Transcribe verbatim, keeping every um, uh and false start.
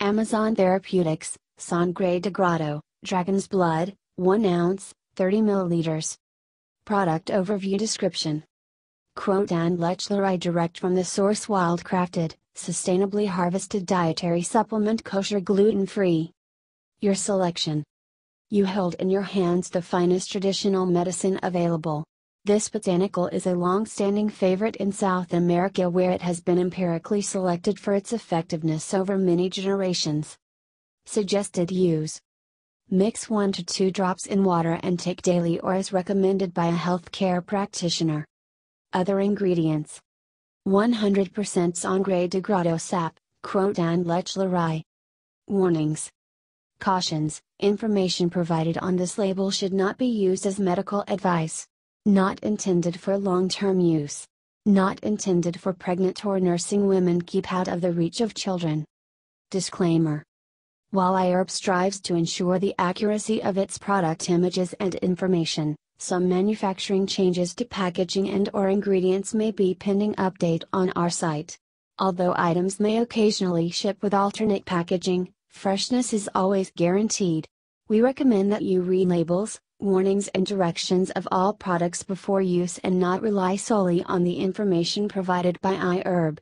Amazon Therapeutics, Sangre de Grado, Dragon's Blood, one ounce, thirty milliliters. Product Overview Description. Croton lechleri direct from the source, wild-crafted, sustainably harvested dietary supplement, kosher, gluten-free. Your selection. You hold in your hands the finest traditional medicine available. This botanical is a long-standing favorite in South America, where it has been empirically selected for its effectiveness over many generations. Suggested use. Mix one to two drops in water and take daily or as recommended by a healthcare practitioner. Other ingredients. one hundred percent Sangre de Grado sap, Croton lechleri. Warnings. Cautions. Information provided on this label should not be used as medical advice. Not intended for long-term use. Not intended for pregnant or nursing women. Keep out of the reach of children. Disclaimer. While iHerb strives to ensure the accuracy of its product images and information, some manufacturing changes to packaging and/or ingredients may be pending update on our site. Although items may occasionally ship with alternate packaging, freshness is always guaranteed. We recommend that you read labels, warnings and directions of all products before use and not rely solely on the information provided by iHerb.